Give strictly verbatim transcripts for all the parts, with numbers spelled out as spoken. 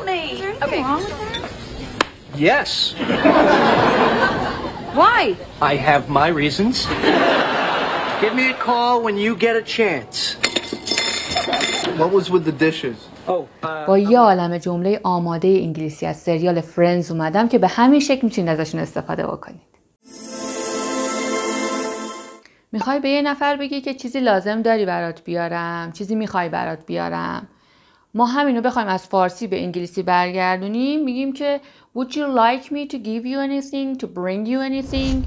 help me. Is there anything okay. wrong with that? Yes. Why? I have my reasons. Give me a call when you get a chance. What was with the dishes? با یه عالمه جمله آماده انگلیسی از سریال فرندز اومدم که به همین شکل میتونید ازشون استفاده بکنید. میخوای به یه نفر بگی که چیزی لازم داری برات بیارم، چیزی میخوای برات بیارم. ما همینو بخوایم از فارسی به انگلیسی برگردونیم، میگیم که Would you like me to give you anything, to bring you anything؟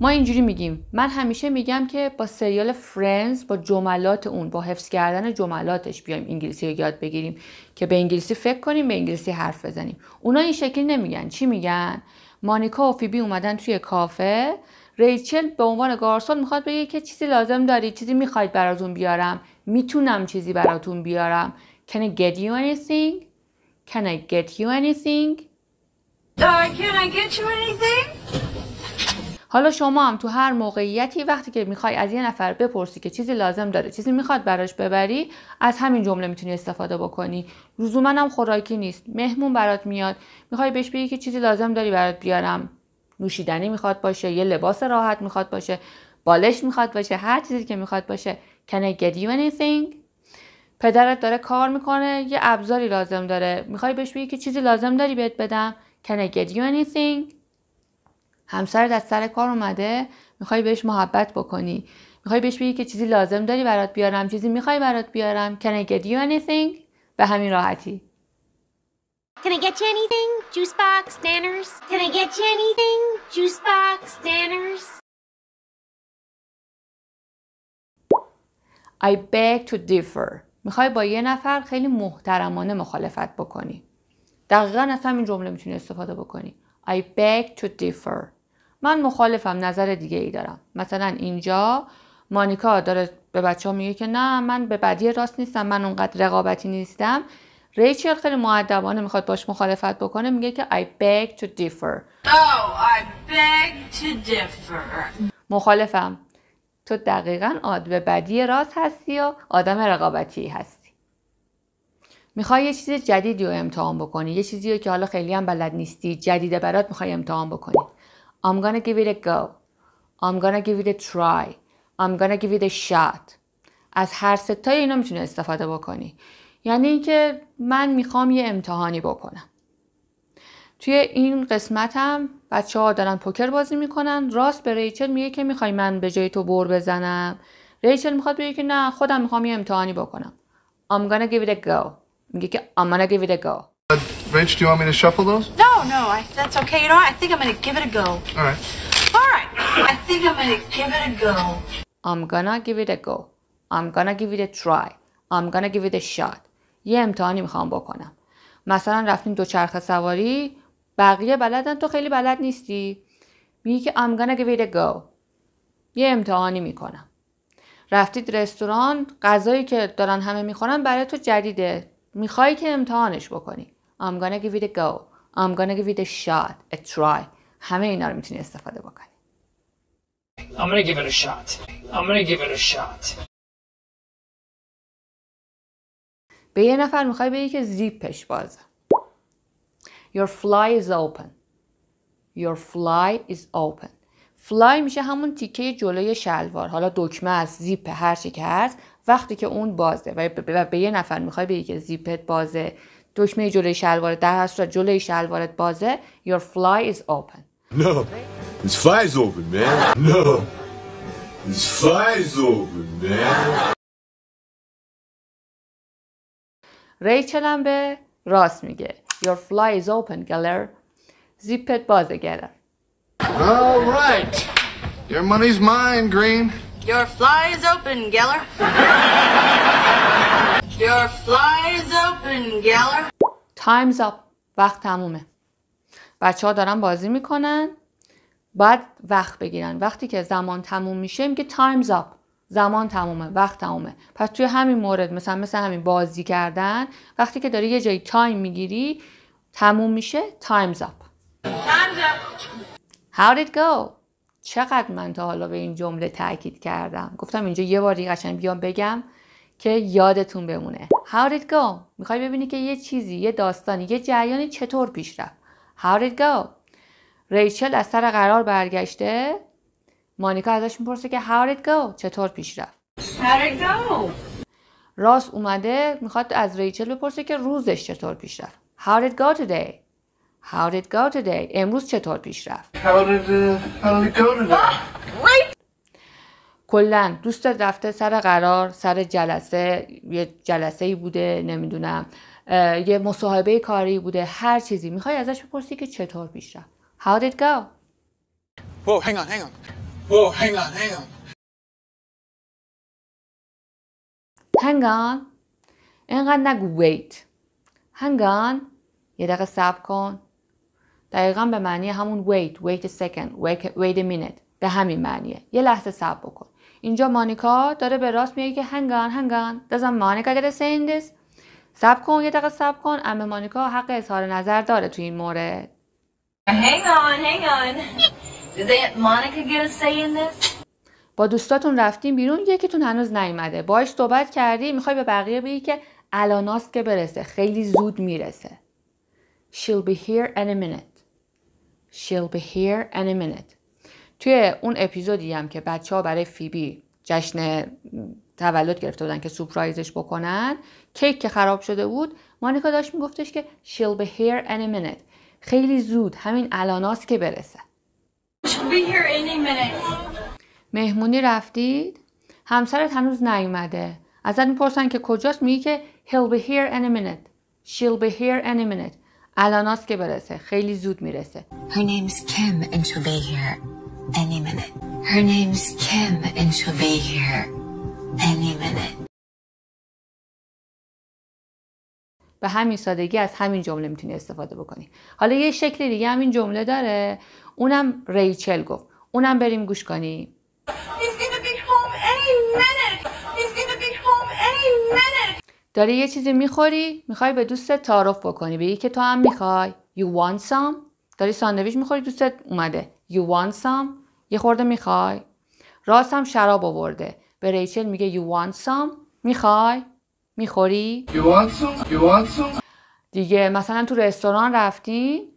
ما اینجوری میگیم. من همیشه میگم که با سریال فرندز، با جملات اون، با حفظ کردن جملاتش بیایم انگلیسی رو یاد بگیریم که به انگلیسی فکر کنیم، به انگلیسی حرف بزنیم. اونا این شکلی نمیگن. چی میگن؟ مانیکا و فیبی اومدن توی کافه، ریچل به عنوان گارسون میخواد بگه که چیزی لازم داری، چیزی میخواید براتون بیارم، میتونم چیزی براتون بیارم. Can I get you anything? Can I get you anything? Uh, can I get you anything? حالا شما هم تو هر موقعیتی وقتی که میخوای از یه نفر بپرسی که چیزی لازم داره، چیزی میخواد براش ببری، از همین جمله میتونی استفاده بکنی. لزوما هم خوراکی نیست. مهمون برات میاد، میخوای بهش بگی که چیزی لازم داری برات بیارم. نوشیدنی میخواد باشه، یه لباس راحت میخواد باشه، بالش میخواد باشه، هر چیزی که میخواد باشه. Can I get you anything؟ پدرت داره کار میکنه، یه ابزاری لازم داره، میخوای بهش بگی که چیزی لازم داری بهت بدم. Can I get you anything؟ همسرت از سر کار اومده، میخوای بهش محبت بکنی، میخوای بهش بگی که چیزی لازم داری برات بیارم، چیزی میخوای برات بیارم. Can I get you anything؟ به همین راحتی. Can I get you anything? Juice box, Nanners. Can I get you anything? Juice box, Nanners. I beg to differ. میخوای با یه نفر خیلی محترمانه مخالفت بکنی. دقیقاً از همین جمله میتونی استفاده بکنی. I beg to differ. من مخالفم، نظر دیگه ای دارم. مثلا اینجا مانیکا داره به بچه ها میگه که نه، من به بدی راست نیستم، من اونقدر رقابتی نیستم. ریچل خیلی مؤدبانه میخواد باش مخالفت بکنه، میگه که I beg to differ. Oh, I beg to differ. مخالفم. تو دقیقاً آد به بدی راست هستی یا آدم رقابتی هستی. میخوای یه چیز جدیدی رو امتحان بکنی، یه چیزی رو که حالا خیلی هم بلد نیستی، جدیده برات میخوای امتحان بکنی. I'm gonna give it a go. I'm gonna give it a try. I'm gonna give it a shot. از هر سه تا اینا میتونی استفاده بکنی. یعنی اینکه من میخوام یه امتحانی بکنم. توی این قسمت هم بچه ها دارن پوکر بازی میکنن. راست به ریچل میگه که میخوای من به جای تو بر بزنم. ریچل میخواد بگه که نه، خودم میخوام یه امتحانی بکنم. I'm gonna give it a go. میگه که I'm gonna give it a go. Rach, do you want me to shuffle those? No, no, I, that's okay. You know what? I think I'm gonna give it a go. All right. All right. I think I'm gonna give it a go. I'm gonna give it a go. I'm gonna give it a try. I'm gonna give it a shot. یه امتحانی میخوام بکنم. مثلا رفتیم دوچرخه سواری، بقیه بلدن تو خیلی بلد نیستی، میگی که I'm gonna give it a go. یه امتحانی میکنم. رفتید رستوران، غذایی که دارن همه میخورن برای تو جدیده، میخوای که امتحانش بکنی. I'm gonna give it a go. I'm gonna give it a shot. A try. همه اینا رو میتونی استفاده بکنی. I'm gonna give it a shot. I'm gonna give it a shot. به یه نفر میخوای بگی که زیپش بازه. Your fly is open. Your fly is open. Fly میشه همون تیکه جلوی شلوار. حالا دکمه است، زیپ، هر چی که هست، وقتی که اون بازه و به یه نفر میخوای بگی که زیپت بازه، دکمه جلوی شلوارت، در هر صورت جلوی شلوارت بازه. Your fly is open. No. This fly is open, man. No. This fly is open, man. ریچل هم به راست میگه Your fly is open, Geller. زیپت بازه، Geller. All right. Your money's mine, Green. Your fly is open, Geller. Your fly is open, Geller. Time's up. وقت تمومه. بچه ها دارن بازی میکنن، باید وقت بگیرن. وقتی که زمان تموم میشه میگه Time's up. زمان تمومه، وقت تمومه. پس توی همین مورد، مثلا مثل همین بازی کردن، وقتی که داری یه جایی تایم میگیری، تموم میشه time's up. time's up. How did it go? چقدر من تا حالا به این جمله تاکید کردم. گفتم اینجا یه بار دیگه قشنگ بیام بگم که یادتون بمونه. How did it go؟ میخوای ببینی که یه چیزی، یه داستانی، یه جریانی چطور پیش رفت. How did it go؟ ریچل از سر قرار برگشته، مانیکا ازش میپرسه که How did it go؟ چطور پیش رفت. How did it go؟ راس اومده میخواد از ریچل بپرسه که روزش چطور پیش رفت. How did it go today؟ How did it go today؟ امروز چطور پیش رفت. How did it go today؟ کلاً دوست رفته سر قرار، سر جلسه، یه جلسه‌ای بوده، نمیدونم یه مصاحبه کاری بوده، هر چیزی میخوای ازش بپرسی که چطور پیش رفت. How did it go؟ Whoa, hang on, hang on. Whoa, hang on, hang on. Hang on. اینقدر نگو wait. Hang on. یه دقیقه صبر کن. دقیقاً به معنی همون wait, wait a second, wait, wait a minute. به همین معنیه. یه لحظه صبر بکن. اینجا مانیکا داره به راست میگه که hang on, hang on. Doesn't Monica get saying this؟ صبر کن، یه دقیقه صبر کن. اما مانیکا حق اظهار نظر داره تو این مورد. Hang on, hang on. Does Aunt Monica get a say in this? با دوستاتون رفتیم بیرون، یکیتون هنوز نیومده. باهاش صحبت کردی، میخوای به بقیه بگی که الاناست که برسه، خیلی زود میرسه. She'll be here any minute. She'll be here any minute. توی اون اپیزودی هم که بچه‌ها برای فیبی جشن تولد گرفته بودن که سورپرایزش بکنن، کیک که خراب شده بود، مانیکا داشت میگفتش که she'll be here any minute. خیلی زود، همین الاناست که برسه. She'll be here any minute. مهمونی رفتید، همسرت هنوز نیومده، ازت میپرسن که کجاست، میگی که he'll be here any minute. She'll be here any minute. الاناست که برسه، خیلی زود میرسه. Her name's Kim and she'll be here any minute. Her name's Kim and she'll be here any minute. به همین سادگی از همین جمله میتونی استفاده بکنی. حالا یه شکل دیگه همین جمله داره، اونم ریچل گفت. اونم بریم گوش کنی. داری یه چیزی میخوری، میخوای به دوستت تعارف بکنی، بگی که تو هم میخوای. You want some؟ داری ساندویچ میخوری، دوستت اومده. You want some؟ یه خورده میخوای. راس هم شراب آورده، به ریچل میگه You want some؟ میخوای؟ میخوری؟ You want some? You want some؟ دیگه مثلا تو رستوران رفتین،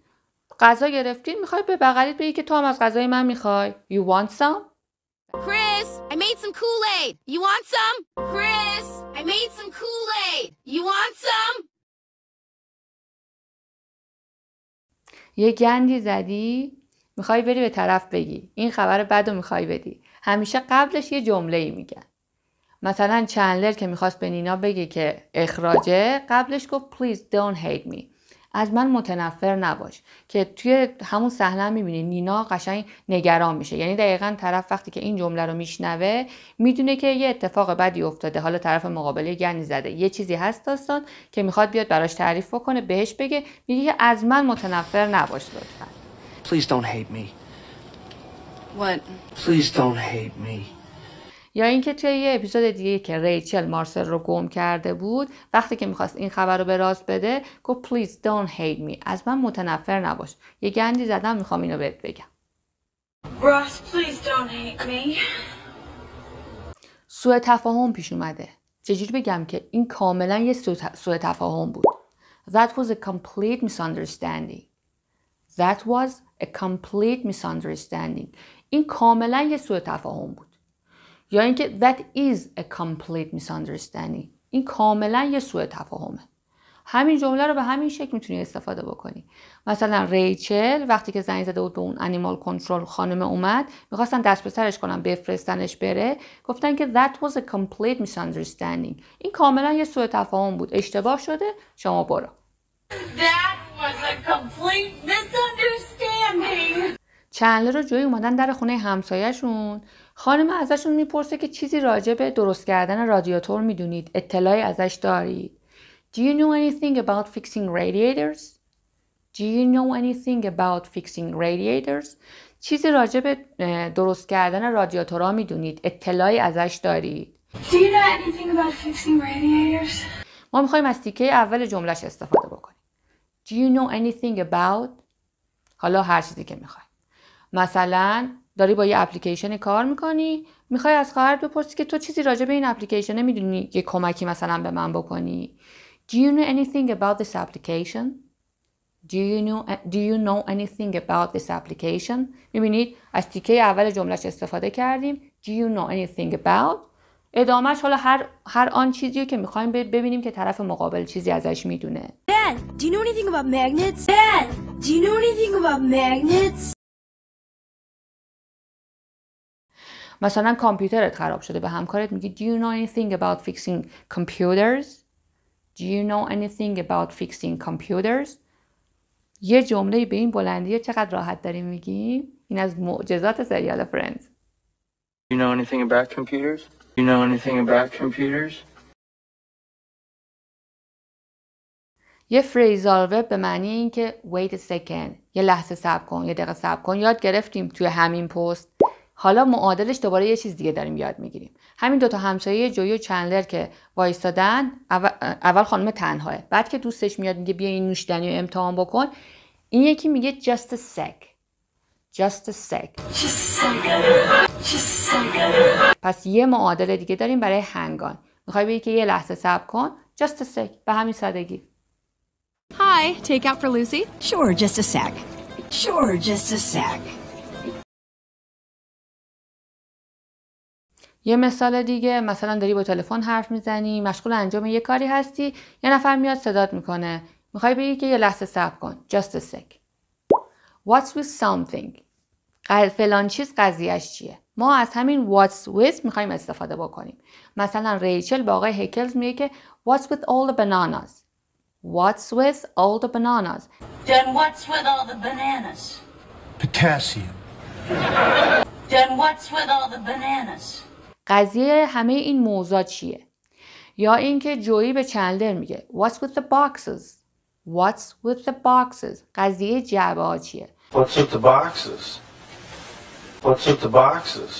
غذا گرفتین، میخوای به بغلیت بگی که تو هم از غذای من میخوای. You want some؟ Chris, I made some Kool-Aid. You want some? Chris, I made some Kool-Aid. You want some? یه گندی زدی، میخوای بری به طرف بگی این خبر بدو میخوای بدی. همیشه قبلش یه جمله‌ای میگن. مثلا چندلر که میخواست به نینا بگه که اخراجه، قبلش گفت Please don't hate me. از من متنفر نباش، که توی همون صحنه هم میبینی نینا قشنگ نگران میشه. یعنی دقیقاً طرف وقتی که این جمله رو میشنوه میدونه که یه اتفاق بدی افتاده، حالا طرف مقابل گند زده، یه چیزی هست داستان که میخواد بیاد براش تعریف بکنه، بهش بگه، میگه که از من متنفر نباش لطفاً. Please don't hate me. What? Please don't hate me. یا اینکه توی یه اپیزود دیگه که ریچل مارسل رو گم کرده بود، وقتی که میخواست این خبر رو به راست بده گفت Please don't hate me. از من متنفر نباش. یه گندی زدم، میخوام اینو بهت بگم. Ross, please don't hate me. سوء تفاهم پیش اومده. چجوری بگم که این کاملا یه سوء تفاهم بود. That was a complete misunderstanding. That was a complete misunderstanding. این کاملا یه سوء تفاهم بود. یا اینکه that is a complete misunderstanding. این کاملا یه سوء تفاهمه. همین جمله رو به همین شکل میتونی استفاده بکنی. مثلا ریچل وقتی که زنگ زده بود به اون انیمال کنترل خانم اومد، میخواستن دست به سرش کنن، بفرستنش بره، گفتن که that was a complete misunderstanding. این کاملا یه سوء تفاهم بود. اشتباه شده، شما برو. That was a complete misunderstanding. چندلر رو جوی اومدن در خونه همسایه‌شون. خانم ازشون میپرسه که چیزی راجع به درست کردن رادیاتور میدونید؟ اطلاعی ازش دارید؟ Do you know anything about fixing radiators? Do you know anything about fixing radiators? چیزی راجع به درست کردن رادیاتورها میدونید؟ اطلاعی ازش دارید؟ Do you know anything about fixing radiators? ما میخوایم از تیکه اول جملهش استفاده بکنیم. Do you know anything about؟ حالا هر چیزی که میخوای. مثلا داری با یه اپلیکیشن کار میکنی، میخوای از خواهرت بپرسی که تو چیزی راجع به این اپلیکیشن میدونی که کمکی مثلا به من بکنی. Do you know anything about this application? Do you know do you know anything about this application? میبینید از تیکه اول جملهش استفاده کردیم. Do you know anything about؟ ادامهش حالا هر هر آن چیزیو که میخوایم ببینیم که طرف مقابل چیزی ازش میدونه. Dad, do you know anything about magnets? Dad, do you know anything about magnets? مثلا کامپیوترت خراب شده، به همکارت میگی Do you know anything about fixing computers? Do you know anything about fixing computers? یه جمله به این بلندی چقدر راحت داریم میگیم. این از معجزات سریال فرندز. Do you know anything about computers? Do you know anything about computers? یه فریزال ورب به معنی این که wait a second، یه لحظه صبر کن، یه دقیقه صبر کن، یاد گرفتیم توی همین پست. حالا معادلش دوباره یه چیز دیگه داریم یاد میگیریم. همین دوتا همسایه جویی و چندلر که وایستادن، اول, اول خانم تنهاه، بعد که دوستش میاد میگه بیا این نوشیدنی رو امتحان بکن، این یکی میگه just a sec. just a sec. پس یه معادل دیگه داریم برای هنگان. میخوای بگی که یه لحظه صبر کن، just a sec، به همین سادگی. Hi, take out for Lucy? Sure, just a sec. Sure, just a sec. یه مثال دیگه، مثلا داری با تلفن حرف میزنی، مشغول انجام یه کاری هستی، یه نفر میاد صدات میکنه، میخوای بگی که یه لحظه صبر کن، just a sec. What's with something؟ فلان چیز قضیهش چیه؟ ما از همین what's with میخوایم استفاده بکنیم. مثلا ریچل با آقای هیکلز میگه که What's with all the bananas؟ What's with all the bananas؟ Then what's with all the bananas؟ Potassium. Then what's with all the bananas؟ قضیه همه این موضوع چیه؟ یا اینکه جویی به چندلر میگه What's with the boxes? What's with the boxes? قضیه جعبه ها چیه؟ What's with the boxes? What's with the boxes?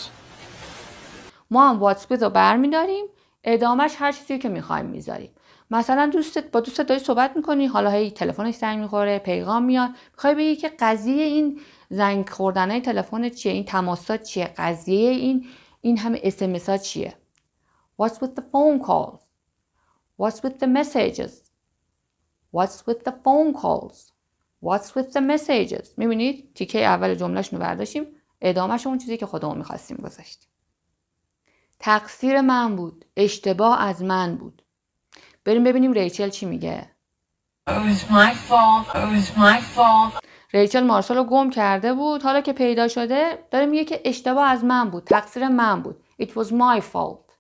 ما هم What's with رو برمیداریم، ادامهش هر چیزی که میخوایم میذاریم. مثلا دوستت با دوستت داری صحبت میکنی، حالا هی تلفنش زنگ میخوره، پیغام میاد، میخوای بگی که قضیه این زنگ خوردنای تلفن چیه؟ این تماسات چیه؟ قضیه این این همه اس ام اس ها چیه؟ What's with the phone calls? What's with the messages? What's with the phone calls? What's with the messages? میبینید تیکه اول جملهش رو برداشتیم، ادامهش اون چیزی که خودمون میخواستیم گذاشتیم. تقصیر من بود، اشتباه از من بود. بریم ببینیم ریچل چی میگه. It was my fault. It was my fault. ریچل مارسال رو گم کرده بود، حالا که پیدا شده داره میگه که اشتباه از من بود، تقصیر من بود. It was my fault.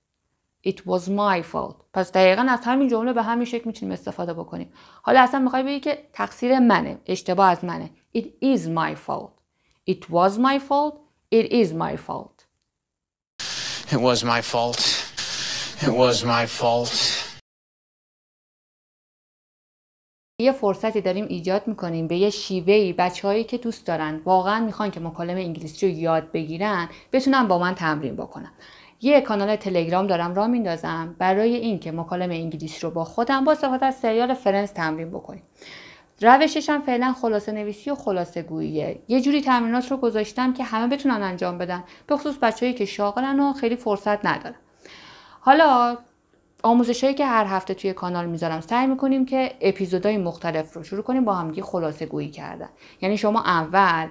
It was my fault. پس دقیقاً از همین جمله به همین شکل میتونیم استفاده بکنیم. حالا اصلا میخوای بگی که تقصیر منه، اشتباه از منه. It is my fault. It was my fault. It is my fault. It was my fault. It was my fault. یه فرصتی داریم ایجاد میکنیم به یه شیوهی بچه‌هایی که دوست دارن واقعا میخوان که مکالمه انگلیسی رو یاد بگیرن بتونن با من تمرین بکنن. یه کانال تلگرام دارم راه میندازم برای این که مکالمه انگلیسی رو با خودم با استفاده از سریال فرندز تمرین بکنیم. روشش هم فعلا خلاصه نویسی و خلاصه گوییه. یه جوری تمرینات رو گذاشتم که همه بتونن انجام بدن، به خصوص بچه‌هایی که شاغلن و خیلی فرصت ندارن. حالا آموزشایی که هر هفته توی کانال میذارم سعی میکنیم که اپیزودهای مختلف رو شروع کنیم با همدیگه خلاصه گویی کردن. یعنی شما اول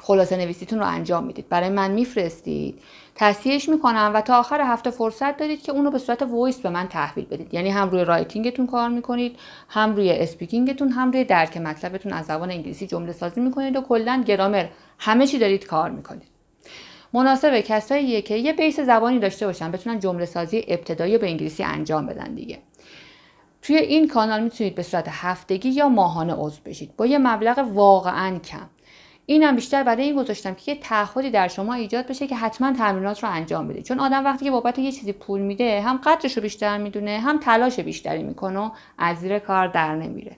خلاصه نویسیتون رو انجام میدید، برای من میفرستید، تصحیحش میکنم و تا آخر هفته فرصت دارید که اون رو به صورت وایس به من تحویل بدید. یعنی هم روی رایتینگتون کار میکنید، هم روی اسپیکینگتون، هم روی درک مطلبتون از زبان انگلیسی جمله سازی میکنید و کلا گرامر، همه چی دارید کار میکنید. مناسب کساییه که یه بیس زبانی داشته باشن، بتونن جمله سازی ابتدایی به انگلیسی انجام بدن دیگه. توی این کانال میتونید به صورت هفتگی یا ماهانه عضو بشید با یه مبلغ واقعا کم. اینم بیشتر برای این گذاشتم که یه تعهدی در شما ایجاد بشه که حتما تمرینات رو انجام بدید، چون آدم وقتی که بابت یه چیزی پول میده هم قدرش رو بیشتر میدونه، هم تلاش بیشتری میکنه و از زیر کار در نمیره.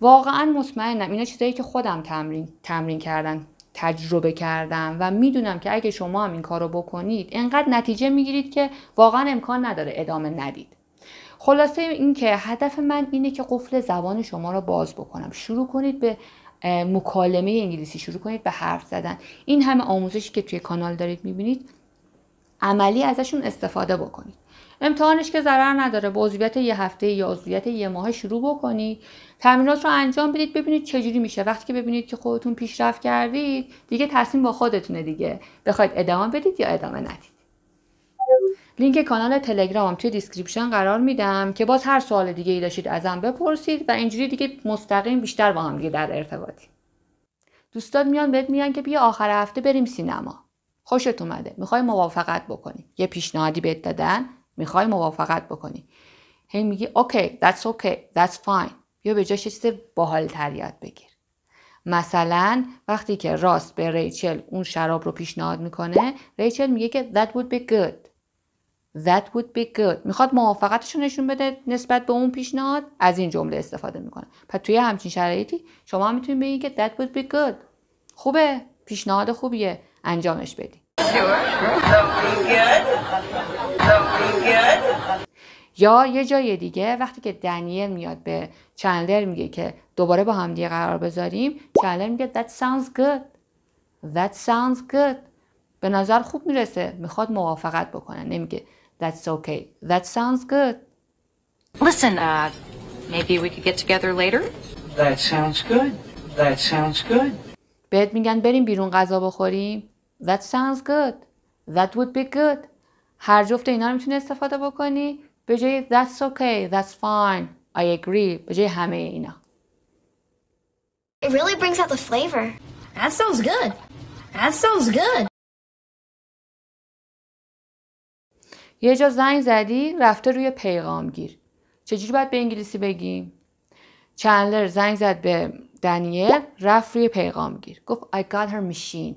واقعا مطمئنم اینا چیزایی که خودم تمرین تمرین کردن تجربه کردم و میدونم که اگه شما هم این کارو بکنید انقدر نتیجه میگیرید که واقعا امکان نداره ادامه ندید. خلاصه این که هدف من اینه که قفل زبان شما رو باز بکنم. شروع کنید به مکالمه انگلیسی، شروع کنید به حرف زدن. این همه آموزشی که توی کانال دارید میبینید عملی ازشون استفاده بکنید. امتحانش که ضرر نداره، با عضویت یه هفته یا عضویت یه ماه شروع بکنید، تمرینات رو انجام بدید، ببینید چجوری میشه. وقتی که ببینید که خودتون پیشرفت کردید، دیگه تصمیم با خودتونه دیگه، بخواید ادامه بدید یا ادامه ندید. لینک کانال تلگرام توی دیسکریپشن قرار میدم که باز هر سوال دیگه ای داشتید ازم بپرسید و اینجوری دیگه مستقیم بیشتر با هم دیگه در ارتباطیم. دوستات میان بهت میگن که بیا آخر هفته بریم سینما. خوشت اومده، میخوای موافقت بکنی. یه پیشنهادی بهت دادن، میخوای موافقت بکنی. هی میگی اوکی، that's okay, that's fine. بیا به جاش چیز باحال‌تر یاد بگیر. مثلا وقتی که راست به ریچل اون شراب رو پیشنهاد میکنه، ریچل میگه که that would be good. That would be good. میخواد موافقتش رو نشون بده نسبت به اون پیشنهاد، از این جمله استفاده میکنه. پس توی همچین شرایطی شما هم میتونید بگید که that would be good. خوبه، پیشنهاد خوبیه، انجامش بدید. یا یه جای دیگه وقتی که دنیل میاد به چندلر میگه که دوباره با هم دیگه قرار بذاریم، چندلر میگه that sounds good. That sounds good. به نظر خوب میرسه، میخواد موافقت بکنه، نمیگه that's okay, that sounds good. Listen, uh, maybe we could get together later. That sounds good. That sounds good. بهت میگن بریم بیرون غذا بخوریم. That sounds good. That would be good. هر جفت اینا رو میتونی استفاده بکنی به جای that's okay, that's fine, I agree. به جای همه اینا. It really brings out the flavor. That sounds good. That sounds good. یه جا زنگ زدی، رفته روی پیغام گیر. چجوری باید به انگلیسی بگیم؟ چندلر زنگ زد به دنیل، رفت روی پیغام گیر. گفت I got her machine.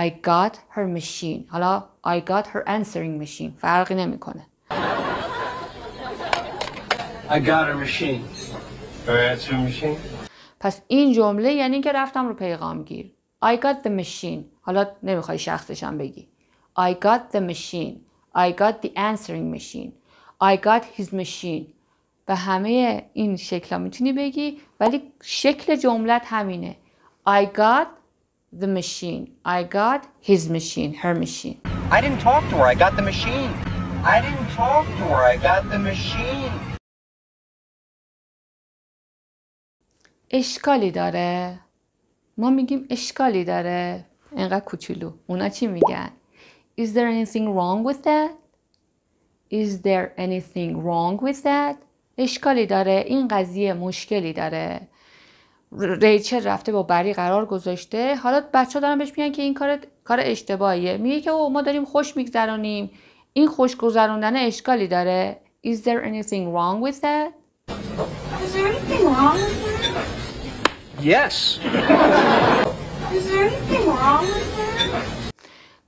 I got her machine. حالا I got her answering machine. فرقی نمیکنه. I got her machine. Her answering machine. پس این جمله یعنی این که رفتم رو پیغام گیر. I got the machine. حالا نمیخوای شخصش هم بگی. I got the machine. I got the answering machine. I got his machine. به همه این شکل‌ها میتونی بگی، ولی شکل جملت همینه. I got the machine. I got his machine. Her machine. I didn't talk to her. I got the machine. I didn't talk to her. I got the machine. اشکالی داره. ما میگیم اشکالی داره. اینقدر کوچولو. اونا چی میگن؟ Is there anything wrong with that? Is there anything wrong with that? اشکالی داره، این قضیه مشکلی داره. ریچل رفته با بری قرار گذاشته، حالا بچه‌ها دارن بهش میگن که این کار کار اشتباهیه. میگه که ما داریم خوش میگذرونیم، این خوش گذروندن اشکالی داره. Is there anything wrong with that? Is there anything wrong with that? Yes. Is there anything wrong with that?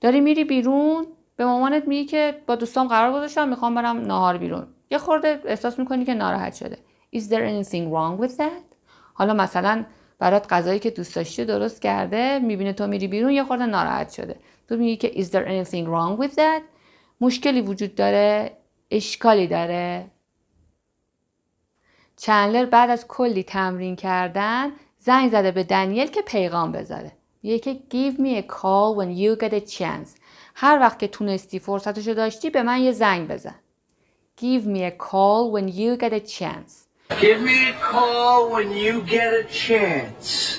داری میری بیرون، به مامانت میگی که با دوستام قرار گذاشتم میخوام برم ناهار بیرون. یه خورده احساس میکنی که ناراحت شده. Is there anything wrong with that؟ حالا مثلا برات غذایی که دوست داشتی درست کرده، میبینه تو میری بیرون یه خورده ناراحت شده. تو میگی که is there anything wrong with that؟ مشکلی وجود داره، اشکالی داره. چندلر بعد از کلی تمرین کردن زنگ زده به دنیل که پیغام بذاره. میگه که give me a call when you get a chance. هر وقت که تونستی فرصتشو داشتی به من یه زنگ بزن. Give me a call when you get a chance. Give me a call when you get a chance.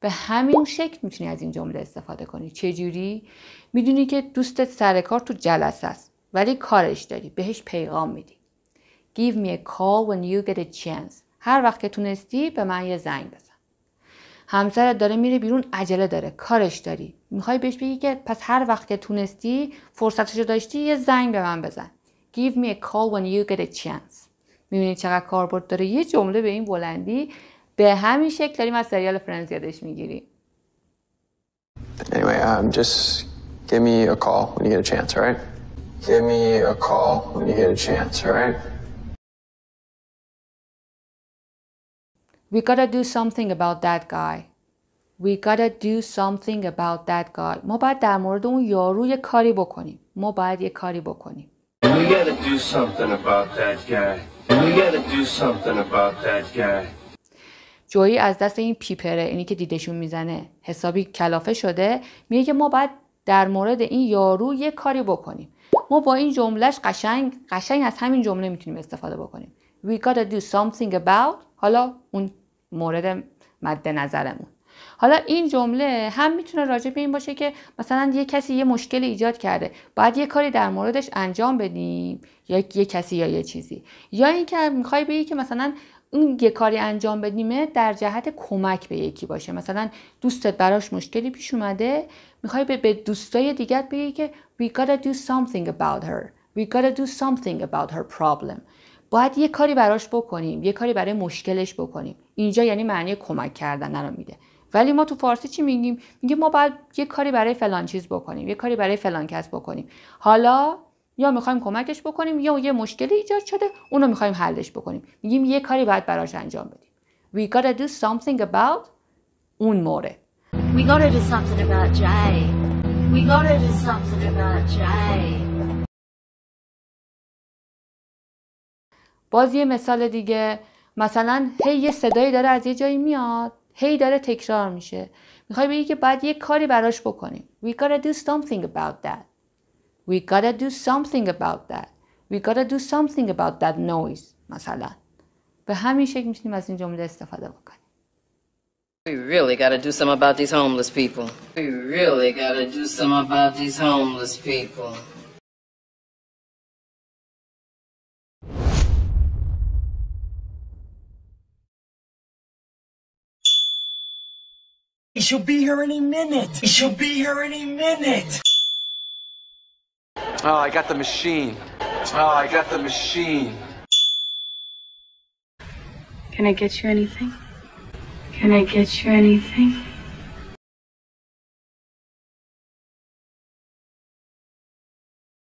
به همین شکل میتونی از این جمله استفاده کنی. چجوری؟ میدونی که دوستت سر کار تو جلسه است ولی کارش داری، بهش پیغام میدی. Give me a call when you get a chance. هر وقت که تونستی به من یه زنگ بزن. همسرت داره میره بیرون، عجله داره، کارش داری، میخوای بهش بگی که پس هر وقت که تونستی فرصتشو داشتی یه زنگ به من بزن. Give me a call when you get a chance. میبینید چقدر کاربرد داره یه جمله به این بلندی؟ به همین شکل داریم از سریال فرندز یادش میگیریم. Anyway, um, just give me a call when you get a chance, alright? Give me a call when you get a chance, alright? We gotta do something about that guy. We gotta do something about that guy. ما باید در مورد اون یارو یه کاری بکنیم. ما باید یه کاری بکنیم. We gotta do something about that guy. We gotta do something about that guy. جویی از دست این پیپره، اینی که دیدشون میزنه، حسابی کلافه شده. میگه که ما باید در مورد این یارو یه کاری بکنیم. ما با این جملهش قشنگ قشنگ از همین جمله میتونیم استفاده بکنیم. We gotta do something about. حالا اون مورد مد نظرمون. حالا این جمله هم میتونه راجع به این باشه که مثلا یه کسی یه مشکل ایجاد کرده، باید یه کاری در موردش انجام بدیم، یا یه کسی یا یه چیزی، یا اینکه میخوای بگی که مثلا اون یه کاری انجام بدیمه در جهت کمک به یکی باشه. مثلا دوستت براش مشکلی پیش اومده، میخوای به دوستای دیگت بگی که we gotta do something about her. We gotta do something about her problem. باید یه کاری براش بکنیم، یه کاری برای مشکلش بکنیم. اینجا یعنی معنی کمک کردن رو میده. ولی ما تو فارسی چی میگیم؟ میگیم ما باید یه کاری برای فلان چیز بکنیم، یه کاری برای فلان کس بکنیم. حالا یا میخوایم کمکش بکنیم، یا یه مشکلی ایجاد شده اونو میخوایم حلش بکنیم، میگیم یه کاری باید براش انجام بدیم. We gotta do something about اون موره. We gotta do something about Jay. We gotta do something about Jay. باز یه مثال دیگه، مثلا هی یه صدایی داره از یه جایی میاد، هی داره تکرار میشه، میخوای بگی که باید یه کاری براش بکنیم. We gotta do something about that. We gotta do something about that. We gotta do something about that noise. مثلا به همین شکل میتونیم از این جمله استفاده بکنیم. We really gotta do something about these homeless people. We really gotta do something about these homeless people. She'll be here any minute. She'll be here any minute. Oh, I got the machine. Oh, I got the machine. Can I get you anything? Can I get you anything?